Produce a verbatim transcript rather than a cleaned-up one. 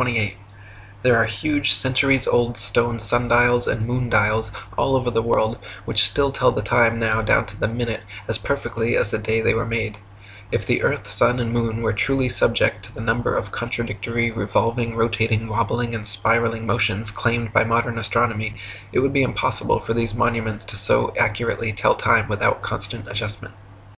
twenty-eight. There are huge centuries-old stone sundials and moondials all over the world which still tell the time now down to the minute as perfectly as the day they were made. If the earth, sun, and moon were truly subject to the number of contradictory, revolving, rotating, wobbling, and spiraling motions claimed by modern astronomy, it would be impossible for these monuments to so accurately tell time without constant adjustment.